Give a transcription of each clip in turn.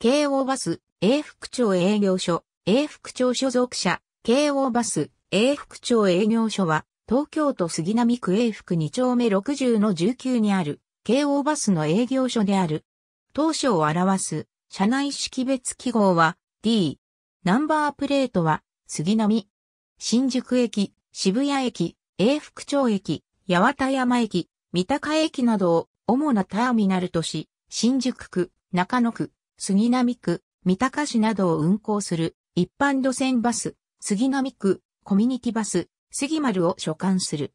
京王バス、永福町営業所、永福町所属社、京王バス、永福町営業所は、東京都杉並区永福2丁目60-19にある、京王バスの営業所である。当社を表す、車内識別記号は、D。ナンバープレートは、杉並、新宿駅、渋谷駅、永福町駅、八幡山駅、三鷹駅などを主なターミナルとし、新宿区、中野区、杉並区、三鷹市などを運行する一般路線バス、杉並区、コミュニティバス、すぎ丸を所管する。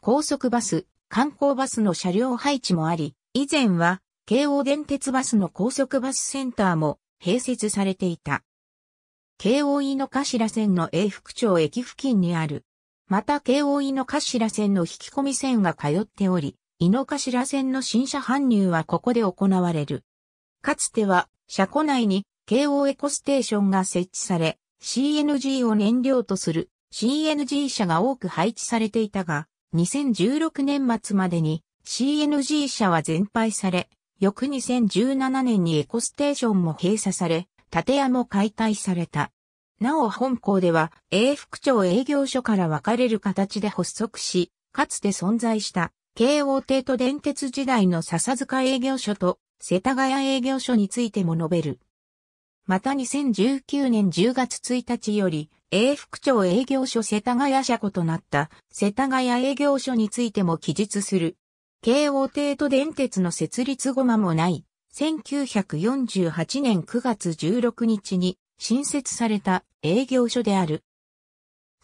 高速バス、観光バスの車両配置もあり、以前は京王電鉄バスの高速バスセンターも併設されていた。京王井の頭線の永福町駅付近にある。また京王井の頭線の引き込み線が通っており、井の頭線の新車搬入はここで行われる。かつては、車庫内に京王エコステーションが設置され、CNG を燃料とする CNG 車が多く配置されていたが、2016年末までに CNG 車は全廃され、翌2017年にエコステーションも閉鎖され、建屋も解体された。なお本校では、永福町営業所から分かれる形で発足し、かつて存在した、京王帝都電鉄時代の笹塚営業所と、世田谷営業所についても述べる。また2019年10月1日より、永福町営業所世田谷車庫となった、世田谷営業所についても記述する。京王帝都電鉄の設立後間もない、1948年9月16日に新設された営業所である。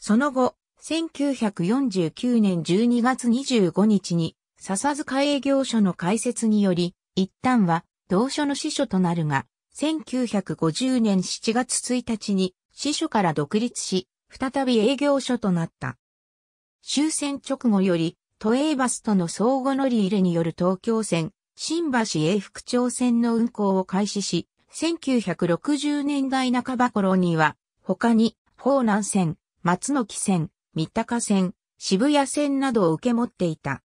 その後、1949年12月25日に、笹塚営業所の開設により、一旦は同所の支所となるが、1950年7月1日に支所から独立し、再び営業所となった。終戦直後より、都営バスとの相互乗り入れによる東京線、新橋永福町線の運行を開始し、1960年代半ば頃には、他に、方南線、松ノ木線、三鷹線、渋谷線などを受け持っていた。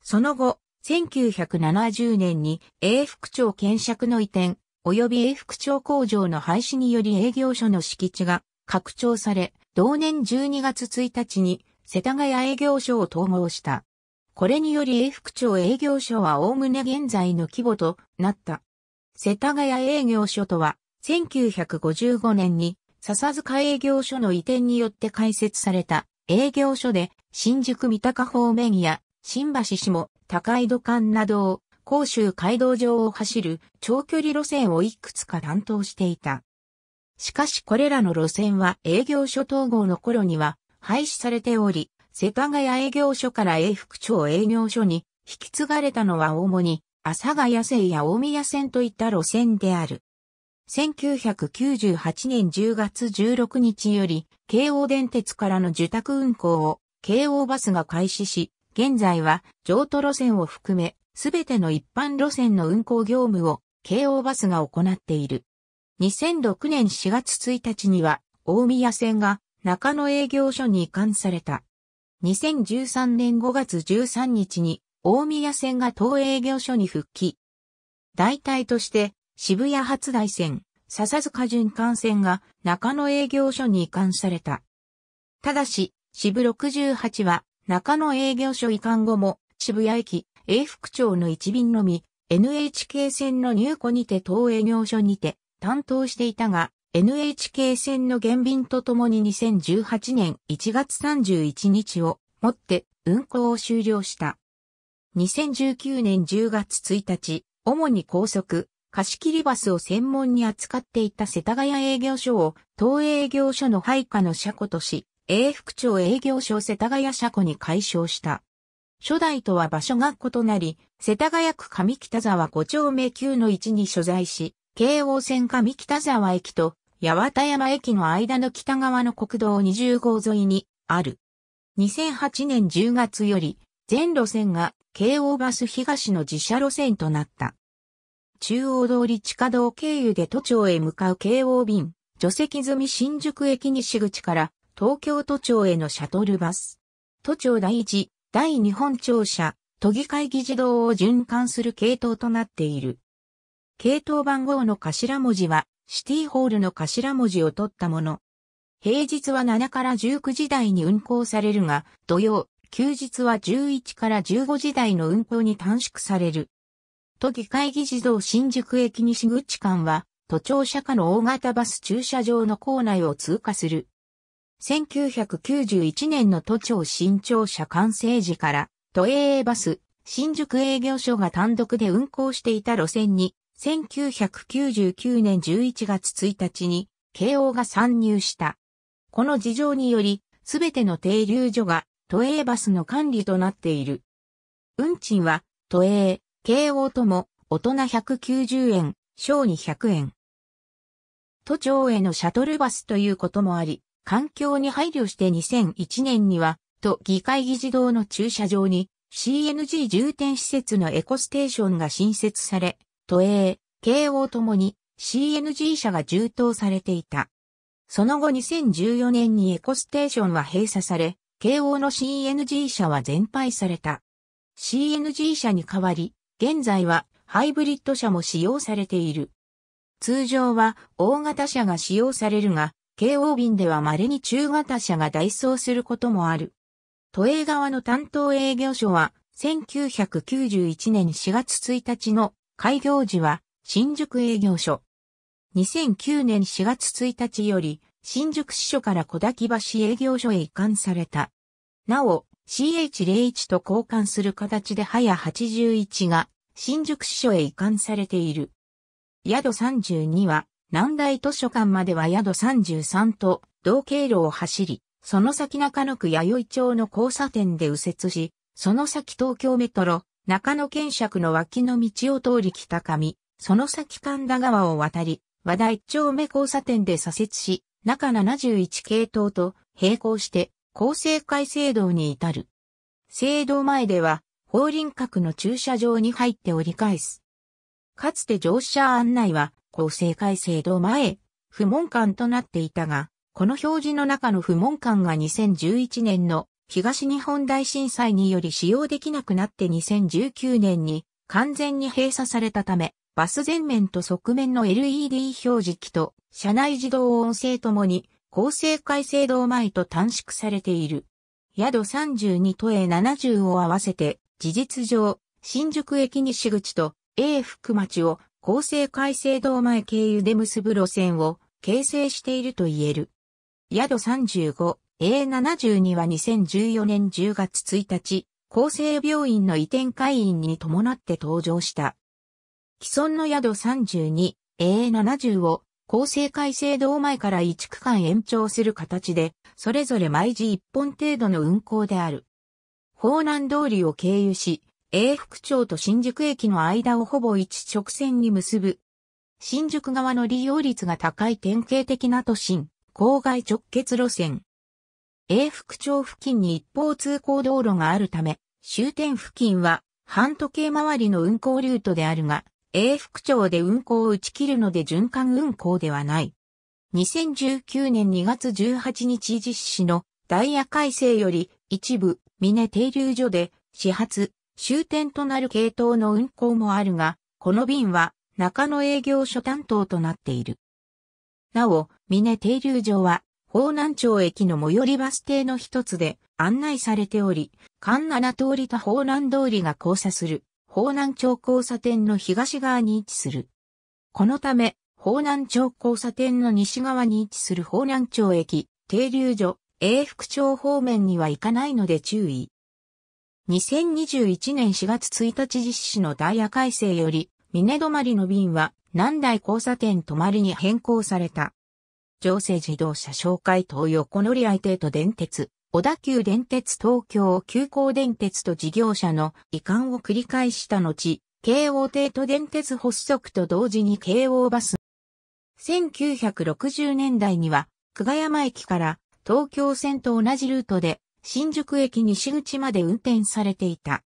その後、1970年に永福町検借の移転及び永福町工場の廃止により営業所の敷地が拡張され、同年12月1日に世田谷営業所を統合した。これにより永福町営業所はおおむね現在の規模となった。世田谷営業所とは1955年に笹塚営業所の移転によって開設された営業所で新宿三鷹方面や新橋下高井戸間などを甲州街道上を走る長距離路線をいくつか担当していた。しかしこれらの路線は営業所統合の頃には廃止されており、世田谷営業所から永福町営業所に引き継がれたのは主に阿佐ヶ谷線や大宮線といった路線である。1998年10月16日より京王電鉄からの受託運行を京王バスが開始し、現在は譲渡路線を含めすべての一般路線の運行業務を京王バスが行っている。2006年4月1日には大宮線が中野営業所に移管された。2013年5月13日に大宮線が当営業所に復帰。代替として渋谷初台線、笹塚循環線が中野営業所に移管された。ただし、渋68は中野営業所移管後も渋谷駅、永福町の一便のみ NHK 線の入庫にて当営業所にて担当していたが NHK 線の減便とともに2018年1月31日をもって運行を終了した。2019年10月1日、主に高速、貸切バスを専門に扱っていた世田谷営業所を当営業所の配下の車庫とし、永福町営業所世田谷車庫に改称した。初代とは場所が異なり、世田谷区上北沢5丁目 9-1 に所在し、京王線上北沢駅と八幡山駅の間の北側の国道20号沿いにある。2008年10月より、全路線が京王バス東の自社路線となった。中央通り地下道経由で都庁へ向かう京王便、除籍済み新宿駅西口から、東京都庁へのシャトルバス。都庁第一、第二本庁舎、都議会議事堂を循環する系統となっている。系統番号の頭文字はシティホールの頭文字を取ったもの。平日は7から19時台に運行されるが、土曜、休日は11から15時台の運行に短縮される。都議会議事堂新宿駅西口間は、都庁舎下の大型バス駐車場の構内を通過する。1991年の都庁新庁舎完成時から、都営バス、新宿営業所が単独で運行していた路線に、1999年11月1日に、京王が参入した。この事情により、すべての停留所が都営バスの管理となっている。運賃は、都営、京王とも、大人190円、小200円。都庁へのシャトルバスということもあり、環境に配慮して2001年には、都議会議事堂の駐車場に、CNG 充填施設のエコステーションが新設され、都営、京王ともに、CNG 車が充当されていた。その後2014年にエコステーションは閉鎖され、京王の CNG 車は全廃された。CNG 車に代わり、現在はハイブリッド車も使用されている。通常は大型車が使用されるが、京王便では稀に中型車が代走することもある。都営側の担当営業所は、1991年4月1日の開業時は、新宿営業所。2009年4月1日より、新宿支所から小滝橋営業所へ移管された。なお、CH01 と交換する形でハヤ81が、新宿支所へ移管されている。宿32は、南大図書館までは宿33と同経路を走り、その先中野区弥生町の交差点で右折し、その先東京メトロ、中野検尺の脇の道を通り北上、その先神田川を渡り、和田1丁目交差点で左折し、中71系統と並行して、厚生会聖堂に至る。聖堂前では、法輪閣の駐車場に入って折り返す。かつて乗車案内は、厚生会聖堂前、不問館となっていたが、この表示の中の不問館が2011年の東日本大震災により使用できなくなって2019年に完全に閉鎖されたため、バス前面と側面の LED 表示器と車内自動音声ともに厚生会聖堂前と短縮されている。宿32と A70 を合わせて事実上新宿駅西口と A 福町を厚生会聖堂前経由で結ぶ路線を形成していると言える。宿35、A72 は2014年10月1日、厚生病院の移転開院に伴って登場した。既存の宿32、A70 を厚生会聖堂前から1区間延長する形で、それぞれ毎時1本程度の運行である。方南通りを経由し、永福町と新宿駅の間をほぼ一直線に結ぶ。新宿側の利用率が高い典型的な都心、郊外直結路線。永福町付近に一方通行道路があるため、終点付近は半時計回りの運行ルートであるが、永福町で運行を打ち切るので循環運行ではない。2019年2月18日実施のダイヤ改正より一部、峰停留所で始発、終点となる系統の運行もあるが、この便は中野営業所担当となっている。なお、峰停留所は方南町駅の最寄りバス停の一つで案内されており、環七通りと方南通りが交差する。方南町交差点の東側に位置する。このため、方南町交差点の西側に位置する方南町駅、停留所、永福町方面には行かないので注意。2021年4月1日実施のダイヤ改正より、峰止の便は、南大交差点止に変更された。上勢自動車紹介等横乗り合い帝都電鉄。小田急電鉄東京急行電鉄と事業者の移管を繰り返した後、京王帝都電鉄発足と同時に京王バス。1960年代には、久我山駅から東京線と同じルートで、新宿駅西口まで運転されていた。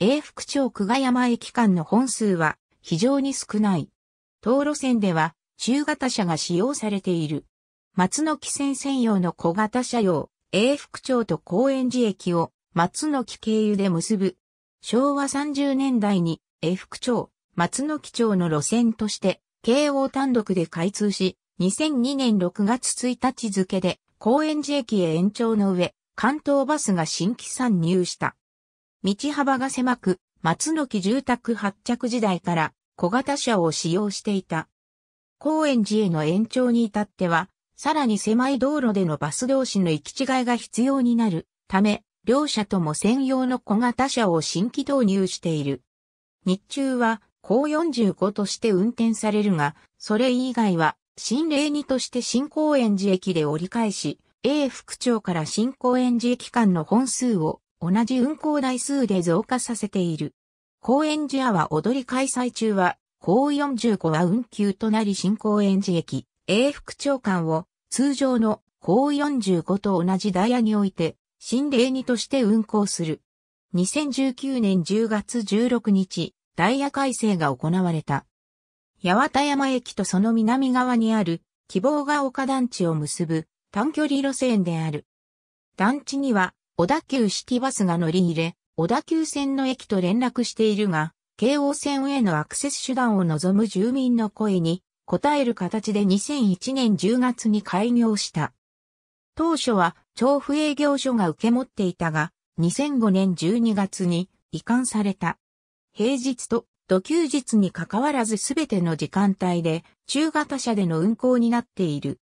永福町久我山駅間の本数は非常に少ない。当路線では、中型車が使用されている。松ノ木線専用の小型車用。永福町と高円寺駅を松の木経由で結ぶ。昭和30年代に永福町、松の木町の路線として、京王単独で開通し、2002年6月1日付で、高円寺駅へ延長の上、関東バスが新規参入した。道幅が狭く、松の木住宅発着時代から小型車を使用していた。高円寺への延長に至っては、さらに狭い道路でのバス同士の行き違いが必要になるため、両社とも専用の小型車を新規導入している。日中は、高45として運転されるが、それ以外は、新例2として新高円寺駅で折り返し、永福町から新高円寺駅間の本数を同じ運行台数で増加させている。高円寺アワー踊り開催中は、高45は運休となり新高円寺駅、永福町間を通常の高45と同じダイヤにおいて、新例2として運行する。2019年10月16日、ダイヤ改正が行われた。八幡山駅とその南側にある希望が丘団地を結ぶ短距離路線である。団地には小田急シティバスが乗り入れ、小田急線の駅と連絡しているが、京王線へのアクセス手段を望む住民の声に応える形で2001年10月に開業した。当初は調布営業所が受け持っていたが、2005年12月に移管された。平日と土休日にかかわらずすべての時間帯で中型車での運行になっている。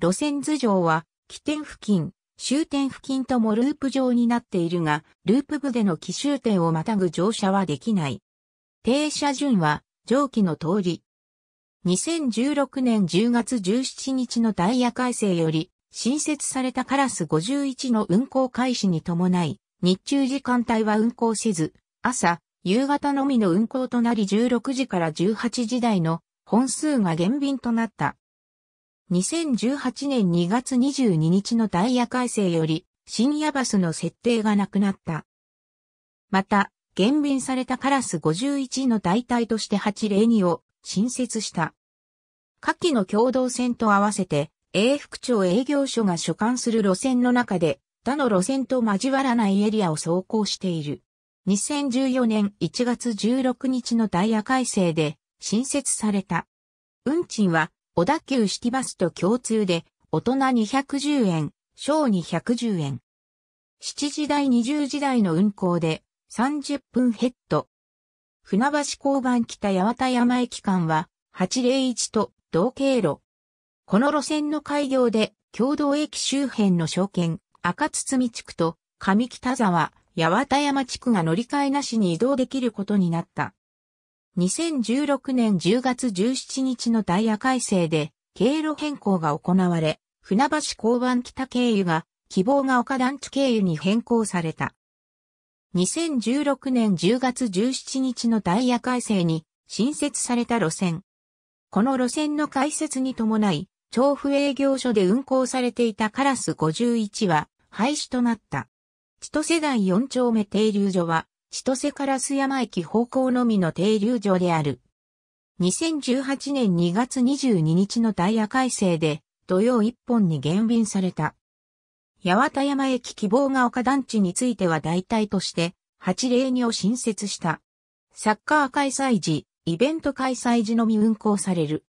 路線図上は起点付近、終点付近ともループ状になっているが、ループ部での起終点をまたぐ乗車はできない。停車順は上記の通り。2016年10月17日のダイヤ改正より新設されたカラス51の運行開始に伴い、日中時間帯は運行せず、朝、夕方のみの運行となり16時から18時台の本数が減便となった。2018年2月22日のダイヤ改正より深夜バスの設定がなくなった。また、減便されたカラス51の代替として8例2を新設した。下記の共同線と合わせて、永福町営業所が所管する路線の中で他の路線と交わらないエリアを走行している。2014年1月16日のダイヤ改正で新設された。運賃は小田急シティバスと共通で大人210円、小210円。7時台20時台の運行で30分ヘッド。船橋交番北八幡山駅間は801と同経路。この路線の開業で共同駅周辺の商圏、赤堤地区と上北沢、八幡山地区が乗り換えなしに移動できることになった。2016年10月17日のダイヤ改正で経路変更が行われ、船橋交番北経由が希望が丘団地経由に変更された。2016年10月17日のダイヤ改正に新設された路線。この路線の開設に伴い、調布営業所で運行されていたカラス51は廃止となった。千歳台4丁目停留所は、千歳烏山駅方向のみの停留所である。2018年2月22日のダイヤ改正で、土曜1本に減便された。八幡山駅希望が丘団地については代替として、802を新設した。サッカー開催時、イベント開催時のみ運行される。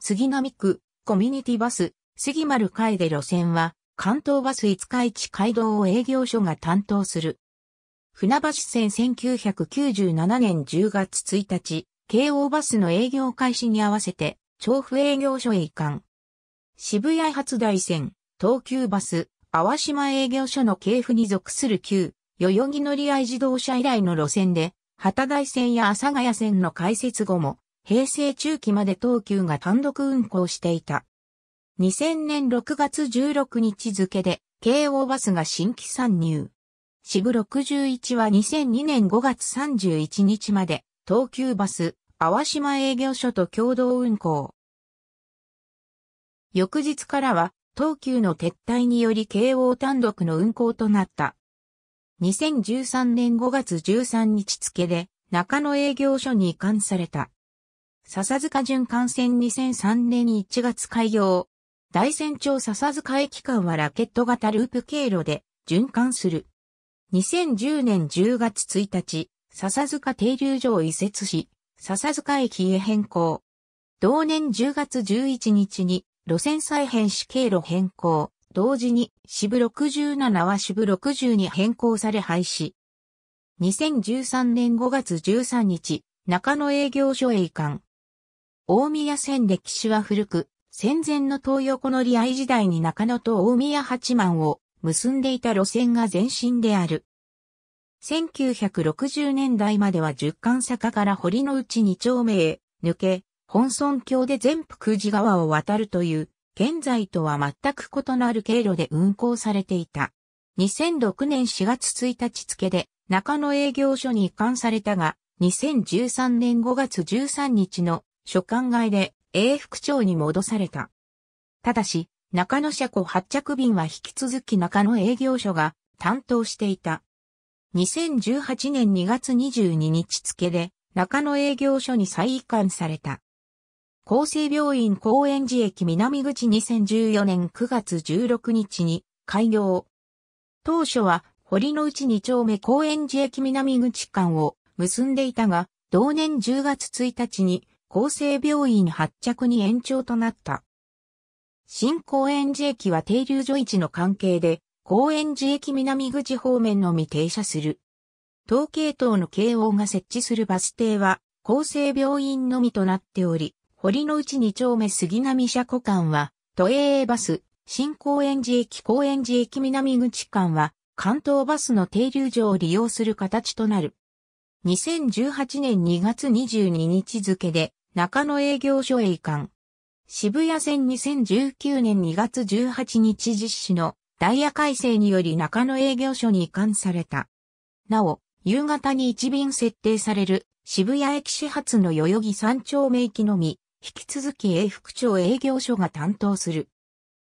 杉並区、コミュニティバス、杉丸楓路線は、関東バス五日市街道を営業所が担当する。船橋線1997年10月1日、京王バスの営業開始に合わせて、調布営業所へ移管。渋谷初台線、東急バス、淡島営業所の系譜に属する旧、代々木乗り合い自動車以来の路線で、旗台線や阿佐ヶ谷線の開設後も、平成中期まで東急が単独運行していた。2000年6月16日付で、京王バスが新規参入。渋61は2002年5月31日まで、東急バス、淡島営業所と共同運行。翌日からは、東急の撤退により京王単独の運行となった。2013年5月13日付で、中野営業所に移管された。笹塚循環線2003年1月開業。大山町笹塚駅間はラケット型ループ経路で循環する。2010年10月1日、笹塚停留所を移設し、笹塚駅へ変更。同年10月11日に路線再編し経路変更。同時に支部67は支部60に変更され廃止。2013年5月13日、中野営業所へ移管。大宮線歴史は古く、戦前の東横乗り合い時代に中野と大宮八幡を結んでいた路線が前身である。1960年代までは十間坂から堀之内2丁目へ抜け、本村橋で全福寺川を渡るという、現在とは全く異なる経路で運行されていた。2006年4月1日付で中野営業所に移管されたが、2013年5月13日の所管外で永福町に戻された。ただし、中野車庫発着便は引き続き中野営業所が担当していた。2018年2月22日付で中野営業所に再移管された。厚生病院高円寺駅南口2014年9月16日に開業。当初は堀之内2丁目高円寺駅南口間を結んでいたが、同年10月1日に厚生病院発着に延長となった。新高円寺駅は停留所位置の関係で、高円寺駅南口方面のみ停車する。当系統の京王が設置するバス停は、厚生病院のみとなっており、堀之内2丁目杉並車庫間は、都営バス、新高円寺駅高円寺駅南口間は、関東バスの停留所を利用する形となる。2018年2月22日付で、中野営業所へ移管。渋谷線2019年2月18日実施のダイヤ改正により中野営業所に移管された。なお、夕方に1便設定される渋谷駅始発の代々木3丁目駅のみ、引き続き永福町営業所が担当する。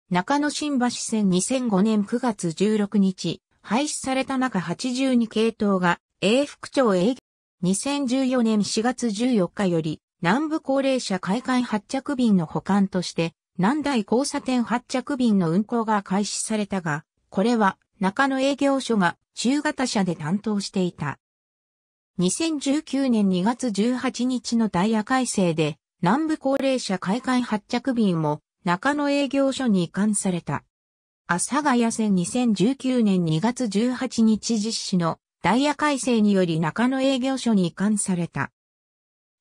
中野新橋線2005年9月16日、廃止された中82系統が永福町営業所、2014年4月14日より南部高齢者会館発着便の補完として、南大交差点発着便の運行が開始されたが、これは中野営業所が中型車で担当していた。2019年2月18日のダイヤ改正で、南部高齢者会館発着便も中野営業所に移管された。阿佐ヶ谷線2019年2月18日実施のダイヤ改正により中野営業所に移管された。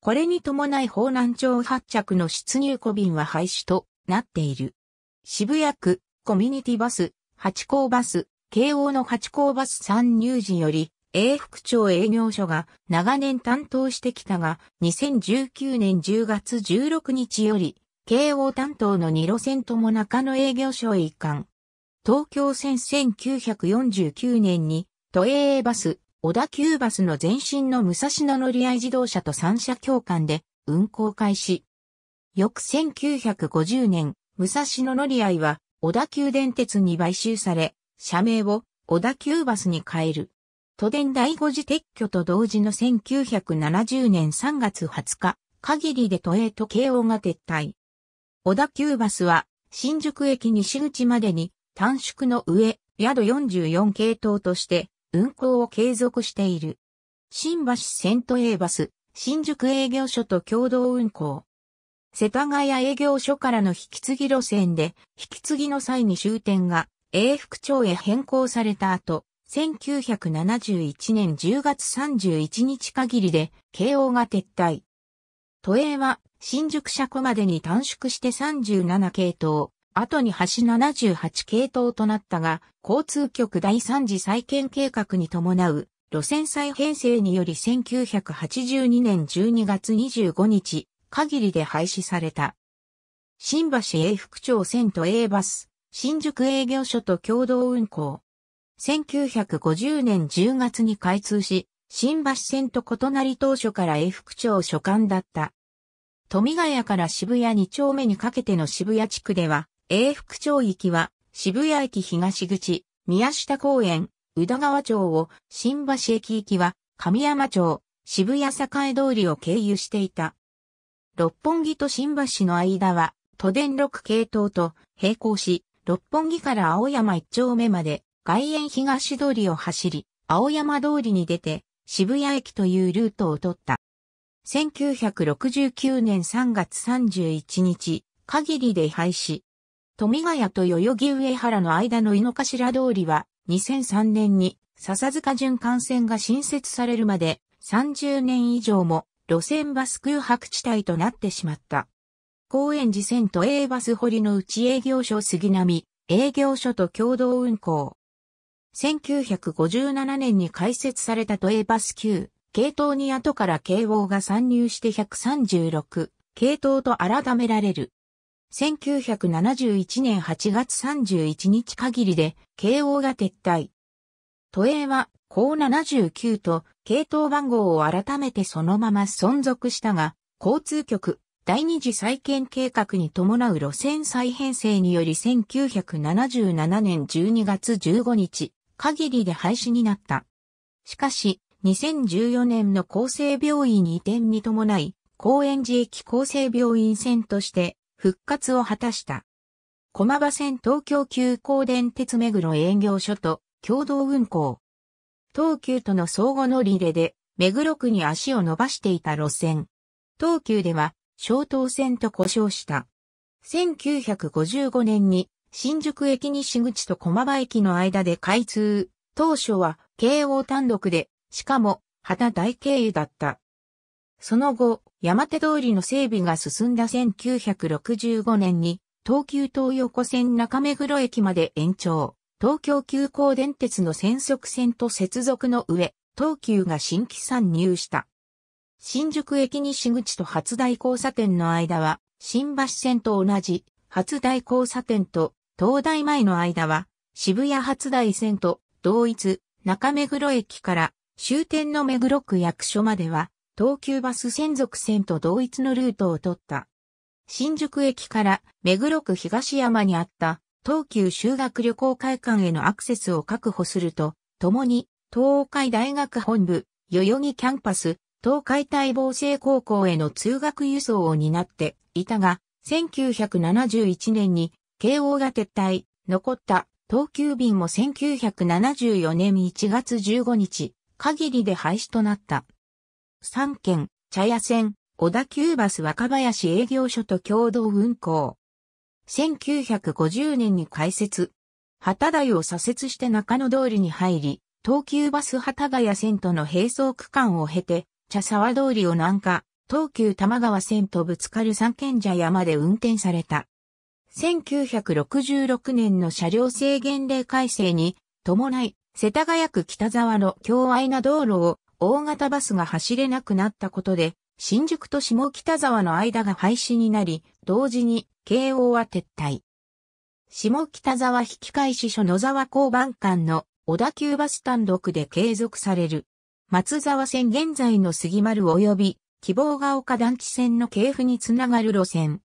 これに伴い方南町発着の出入庫便は廃止となっている。渋谷区、コミュニティバス、八甲バス、京王の八甲バス参入時より、永福町営業所が長年担当してきたが、2019年10月16日より、京王担当の2路線とも中野営業所へ移管。東京線1949年に、都営バス、小田急バスの前身の武蔵野乗り合い自動車と三社協管で運行開始。翌1950年、武蔵野乗り合いは小田急電鉄に買収され、社名を小田急バスに変える。都電第5次撤去と同時の1970年3月20日限りで都営と京王が撤退。小田急バスは新宿駅西口までに短縮の上、宿44系統として運行を継続している。新橋線都営バス、新宿営業所と共同運行。世田谷営業所からの引き継ぎ路線で、引き継ぎの際に終点が永福町へ変更された後、1971年10月31日限りで、京王が撤退。都営は、新宿車庫までに短縮して37系統、後に橋78系統となったが、交通局第3次再建計画に伴う、路線再編成により1982年12月25日、限りで廃止された。新橋永福町線都営バス、新宿営業所と共同運行。1950年10月に開通し、新橋線と異なり当初から永福町所管だった。富ヶ谷から渋谷2丁目にかけての渋谷地区では、永福町駅は渋谷駅東口、宮下公園、宇田川町を、新橋駅行きは神山町、渋谷栄通りを経由していた。六本木と新橋の間は、都電6系統と並行し、六本木から青山1丁目まで、外苑東通りを走り、青山通りに出て、渋谷駅というルートを取った。1969年3月31日、限りで廃止。富ヶ谷と代々木上原の間の井の頭通りは、2003年に笹塚循環線が新設されるまで、30年以上も路線バス空白地帯となってしまった。高円寺線都営バス堀の内営業所杉並、営業所と共同運行。1957年に開設された都営バス9系統に後から京王が参入して136系統と改められる。1971年8月31日限りで京王が撤退。都営は項79と系統番号を改めてそのまま存続したが、交通局第二次再建計画に伴う路線再編成により1977年12月15日限りで廃止になった。しかし、2014年の厚生病院移転に伴い、高円寺駅厚生病院線として復活を果たした。駒場線東京急行電鉄目黒営業所と共同運行。東急との相互乗り入れで目黒区に足を伸ばしていた路線。東急では松濤線と呼称した。1955年に新宿駅西口と駒場駅の間で開通。当初は京王単独で、しかも、秦大経由だった。その後、山手通りの整備が進んだ1965年に、東急東横線中目黒駅まで延長、東京急行電鉄の専属線と接続の上、東急が新規参入した。新宿駅西口と初台交差点の間は、新橋線と同じ、初台交差点と、東大前の間は、渋谷初台線と、同一、中目黒駅から、終点の目黒区役所までは、東急バス専属線と同一のルートを取った。新宿駅から目黒区東山にあった東急修学旅行会館へのアクセスを確保すると、ともに東海大学本部、代々木キャンパス、東海大防制高校への通学輸送を担っていたが、1971年に京王が撤退、残った東急便も1974年1月15日。限りで廃止となった。3県、茶屋線、小田急バス若林営業所と共同運行。1950年に開設。旗台を左折して中野通りに入り、東急バス旗ヶ谷線との並走区間を経て、茶沢通りを南下、東急多摩川線とぶつかる三軒茶屋まで運転された。1966年の車両制限令改正に伴い、世田谷区北沢の狭隘な道路を大型バスが走れなくなったことで、新宿と下北沢の間が廃止になり、同時に京王は撤退。下北沢引換所野沢交番間の小田急バス単独で継続される。松沢線現在の杉丸及び希望が丘団地線の系譜につながる路線。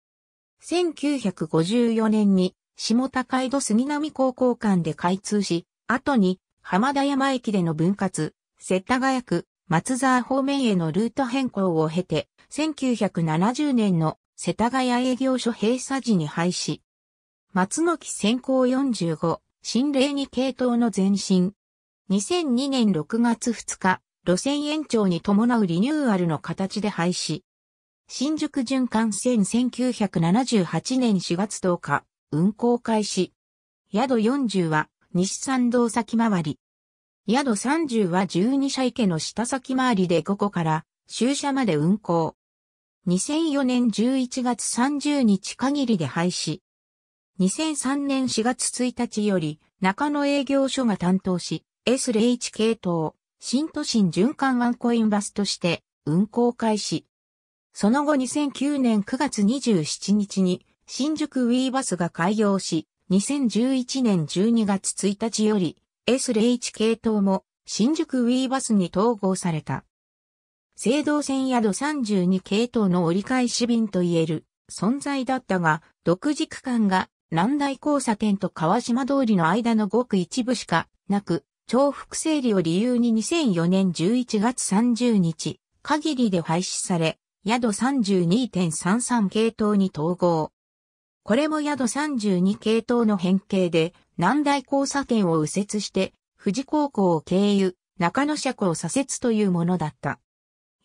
1954年に下高井戸杉並高校間で開通し、後に浜田山駅での分割、世田谷区、松沢方面へのルート変更を経て、1970年の世田谷営業所閉鎖時に廃止。松の木線項45、新霊に系統の前身。2002年6月2日、路線延長に伴うリニューアルの形で廃止。新宿循環線1978年4月10日、運行開始。宿40は、西参道先回り。宿30は12社池の下先回りで5個から終社まで運行。2004年11月30日限りで廃止。2003年4月1日より中野営業所が担当し、S01 系統、新都心循環ワンコインバスとして運行開始。その後2009年9月27日に新宿ウィーバスが開業し、2011年12月1日より S01 系統も新宿ウィーバスに統合された。青銅線宿32系統の折り返し便といえる存在だったが、独自区間が南大交差点と川島通りの間のごく一部しかなく、重複整理を理由に2004年11月30日限りで廃止され、宿 32.33 系統に統合。これも宿32系統の変形で、南大交差点を右折して、富士高校を経由、中野車庫を左折というものだった。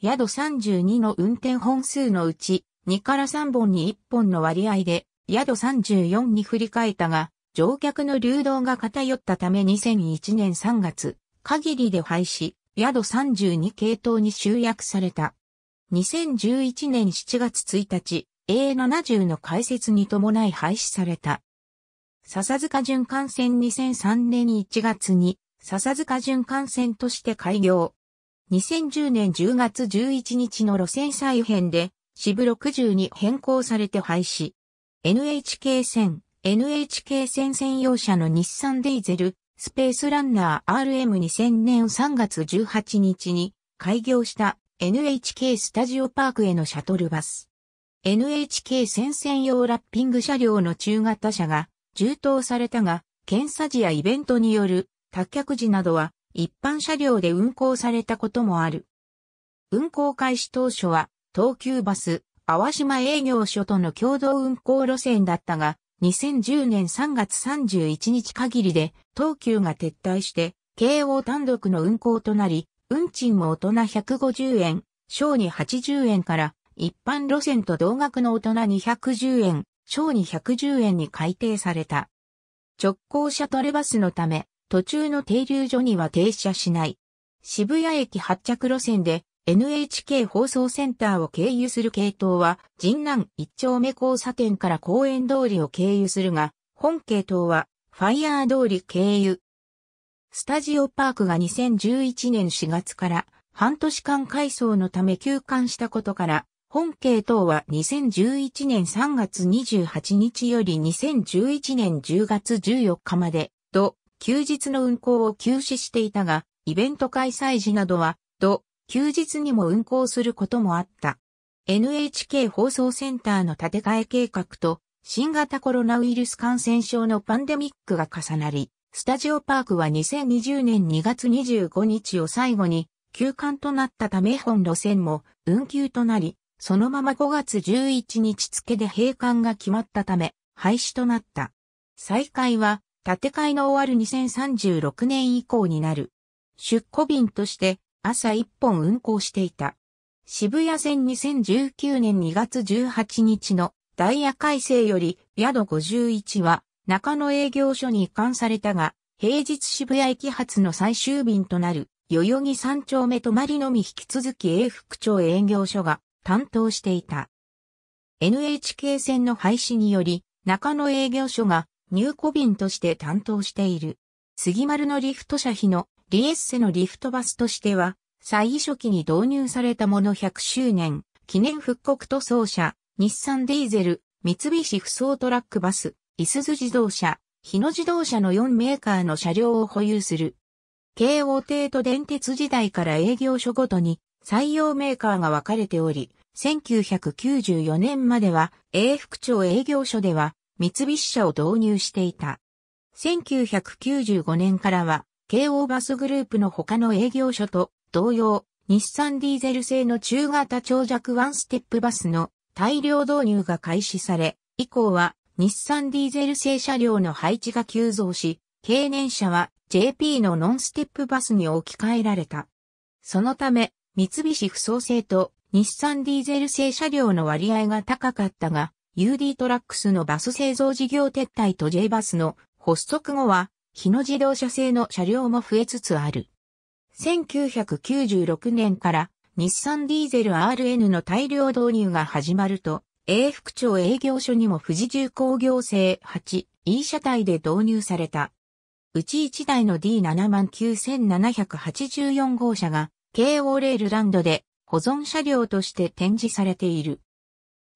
宿32の運転本数のうち、2から3本に1本の割合で、宿34に振り替えたが、乗客の流動が偏ったため2001年3月、限りで廃止、宿32系統に集約された。2011年7月1日、A70 の開設に伴い廃止された。笹塚循環線2003年1月に、笹塚循環線として開業。2010年10月11日の路線再編で、支部60に変更されて廃止。NHK線専用車の日産ディーゼル、スペースランナー RM2000 年3月18日に開業した NHK スタジオパークへのシャトルバス。NHK 線専用ラッピング車両の中型車が充当されたが、検査時やイベントによる多客時などは一般車両で運行されたこともある。運行開始当初は、東急バス、淡島営業所との共同運行路線だったが、2010年3月31日限りで東急が撤退して、京王単独の運行となり、運賃も大人150円、小児80円から、一般路線と同額の大人210円、小児110円に改定された。直行シャトルバスのため、途中の停留所には停車しない。渋谷駅発着路線で、NHK 放送センターを経由する系統は、神南1丁目交差点から公園通りを経由するが、本系統は、ファイヤー通り経由。スタジオパークが2011年4月から、半年間改装のため休館したことから、本系統は2011年3月28日より2011年10月14日まで、休日の運行を休止していたが、イベント開催時などは、休日にも運行することもあった。NHK 放送センターの建て替え計画と新型コロナウイルス感染症のパンデミックが重なり、スタジオパークは2020年2月25日を最後に休館となったため本路線も運休となり、そのまま5月11日付で閉館が決まったため廃止となった。再開は建て替えの終わる2036年以降になる。出庫便として、朝1本運行していた。渋谷線2019年2月18日のダイヤ改正より宿51は中野営業所に移管されたが、平日渋谷駅発の最終便となる代々木3丁目止まりのみ引き続き永福町営業所が担当していた。NHK 線の廃止により中野営業所が入庫便として担当している。杉丸のリフト社費のリエッセのリフトバスとしては、最初期に導入されたもの100周年、記念復刻塗装車、日産ディーゼル、三菱ふそうトラックバス、いすゞ自動車、日野自動車の4メーカーの車両を保有する。京王帝都電鉄時代から営業所ごとに採用メーカーが分かれており、1994年までは永福町営業所では三菱車を導入していた。1995年からは、京王バスグループの他の営業所と同様、日産ディーゼル製の中型長尺ワンステップバスの大量導入が開始され、以降は日産ディーゼル製車両の配置が急増し、経年車は JP のノンステップバスに置き換えられた。そのため、三菱ふそう製と日産ディーゼル製車両の割合が高かったが、UD トラックスのバス製造事業撤退と J バスの発足後は、日野自動車製の車両も増えつつある。1996年から日産ディーゼル RN の大量導入が始まると、永福町営業所にも富士重工業製 8E 車体で導入された。うち1台の D79784 号車が京王レールランドで保存車両として展示されている。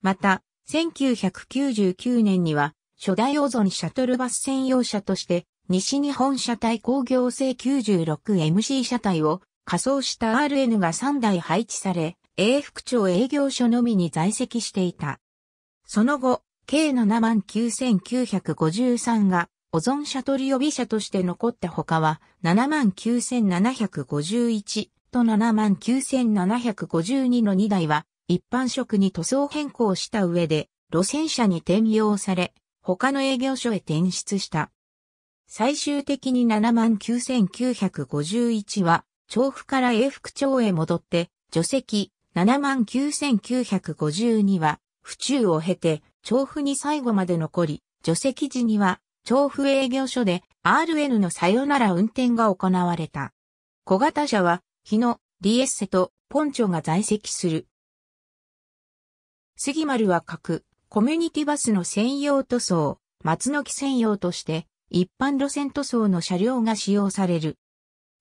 また、1999年には初代オゾンシャトルバス専用車として、西日本車体工業製 96MC 車体を仮装した RN が3台配置され、永福町営業所のみに在籍していた。その後、K79953 が保存シャトル予備車として残った他は、79751と79752の2台は、一般色に塗装変更した上で、路線車に転用され、他の営業所へ転出した。最終的に 79951 は、調布から永福町へ戻って、除籍 79,952 は、府中を経て、調布に最後まで残り、除籍時には、調布営業所で RN のさよなら運転が行われた。小型車は、日野、ディエッセとポンチョが在籍する。杉丸は各コミュニティバスの専用塗装、松の木専用として、一般路線塗装の車両が使用される。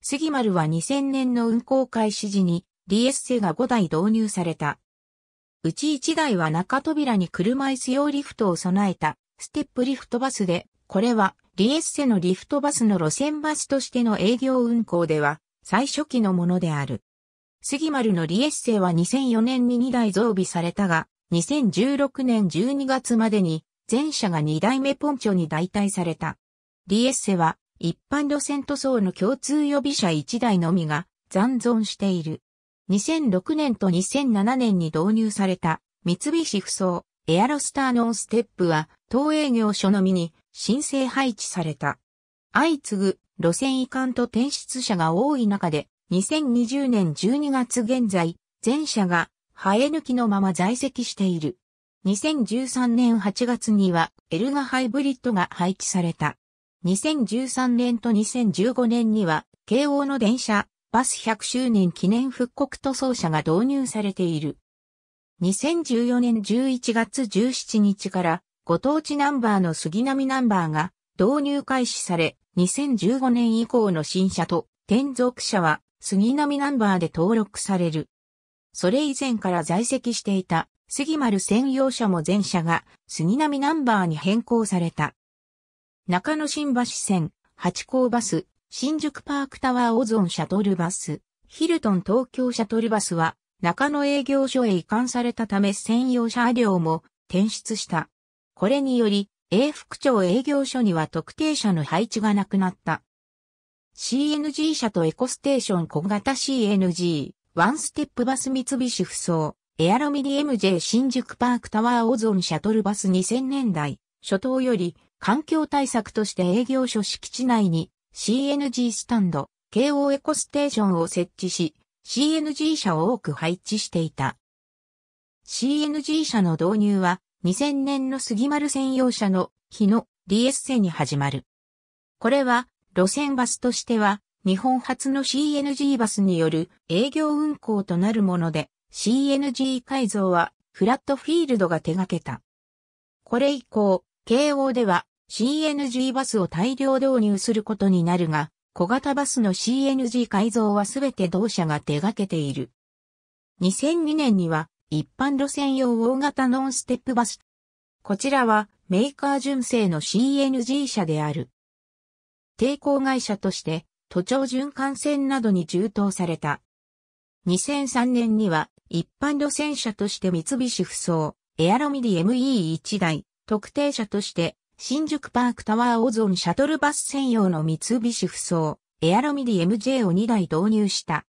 杉丸は2000年の運行開始時に、ディエッセが5台導入された。うち1台は中扉に車椅子用リフトを備えたステップリフトバスで、これはディエッセのリフトバスの路線バスとしての営業運行では最初期のものである。杉丸のディエッセは2004年に2台増備されたが、2016年12月までに前車が2代目ポンチョに代替された。ディエッセは一般路線塗装の共通予備車1台のみが残存している。2006年と2007年に導入された三菱ふそうエアロスターノーステップは当営業所のみに申請配置された。相次ぐ路線移管と転出車が多い中で2020年12月現在、全車が生え抜きのまま在籍している。2013年8月にはエルガハイブリッドが配置された。2013年と2015年には慶応の電車、バス100周年記念復刻塗装車が導入されている。2014年11月17日からご当地ナンバーの杉並ナンバーが導入開始され、2015年以降の新車と転属車は杉並ナンバーで登録される。それ以前から在籍していた杉丸専用車も全車が杉並ナンバーに変更された。中野新橋線、八甲バス、新宿パークタワーオゾンシャトルバス、ヒルトン東京シャトルバスは中野営業所へ移管されたため専用車両も転出した。これにより、永福町営業所には特定車の配置がなくなった。CNG 車とエコステーション小型 CNG、ワンステップバス三菱ふそう、エアロミリ MJ 新宿パークタワーオゾンシャトルバス2000年代、初頭より環境対策として営業所敷地内にCNG スタンド、慶応エコステーションを設置し、CNG 車を多く配置していた。CNG 車の導入は、2000年の杉丸専用車の日野ディエッセに始まる。これは、路線バスとしては、日本初の CNG バスによる営業運行となるもので、CNG 改造は、フラットフィールドが手掛けた。これ以降、慶応では、CNG バスを大量導入することになるが、小型バスの CNG 改造はすべて同社が手掛けている。2002年には一般路線用大型ノンステップバス。こちらはメーカー純正の CNG 車である。抵抗会社として都庁循環線などに充当された。2003年には一般路線車として三菱ふそう、エアロミリ ME1 台、特定車として新宿パークタワーオゾンシャトルバス専用の三菱ふそう、エアロミディ MJ を2台導入した。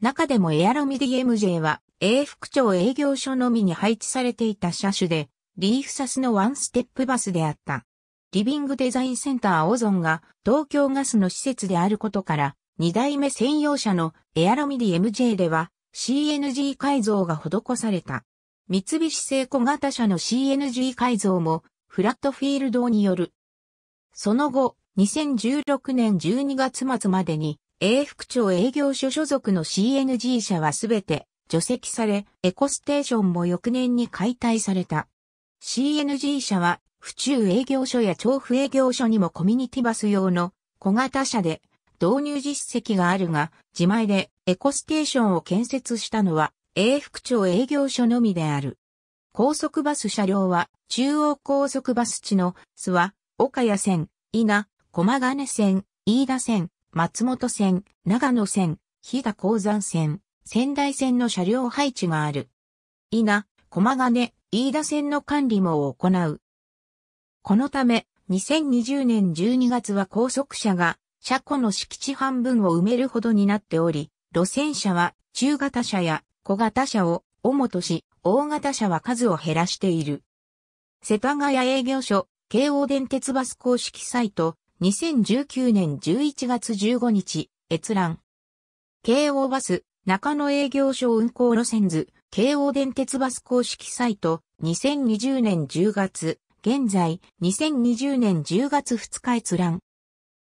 中でもエアロミディ MJ は、永福町営業所のみに配置されていた車種で、リーフサスのワンステップバスであった。リビングデザインセンターオゾンが東京ガスの施設であることから、2代目専用車のエアロミディ MJ では、CNG 改造が施された。三菱製小型車の CNG 改造も、フラットフィールドによる。その後、2016年12月末までに、永福町営業所所属の CNG 車はすべて除籍され、エコステーションも翌年に解体された。CNG 車は、府中営業所や調布営業所にもコミュニティバス用の小型車で導入実績があるが、自前でエコステーションを建設したのは、永福町営業所のみである。高速バス車両は、中央高速バス地の諏訪、岡谷線、伊那、駒ヶ根線、飯田線、松本線、長野線、飛騨鉱山線、仙台線の車両配置がある。伊那、駒ヶ根、飯田線の管理も行う。このため、2020年12月は高速車が車庫の敷地半分を埋めるほどになっており、路線車は中型車や小型車を主とし、大型車は数を減らしている。世田谷営業所、京王電鉄バス公式サイト、2019年11月15日、閲覧。京王バス、中野営業所運行路線図、京王電鉄バス公式サイト、2020年10月、現在、2020年10月2日閲覧。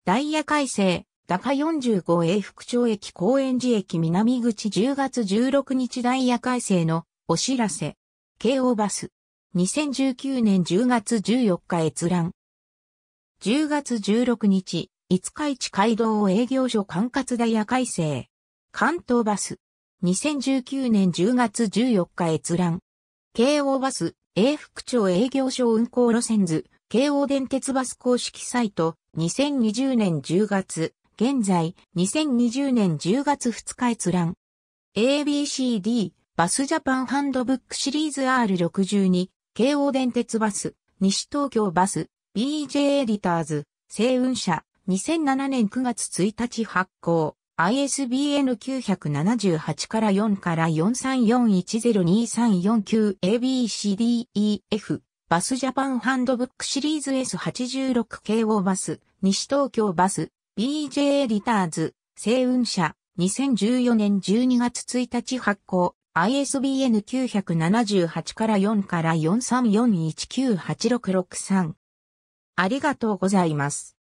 ダイヤ改正、高45A副町駅高円寺駅南口10月16日ダイヤ改正のお知らせ。京王バス。2019年10月14日閲覧。10月16日、五日市街道営業所管轄ダイヤ改正。関東バス。2019年10月14日閲覧。京王バス、永福町営業所運行路線図、京王電鉄バス公式サイト、2020年10月、現在、2020年10月2日閲覧。ABCD、バスジャパンハンドブックシリーズ R62、京王電鉄バス、西東京バス、BJ エディターズ、星雲社、2007年9月1日発行。ISBN 978-4-43441023498ABCDEF バスジャパンハンドブックシリーズ S86 京王バス、西東京バス、BJ エディターズ、星雲社、2014年12月1日発行 ISBN 978-4-43441986663 ありがとうございます。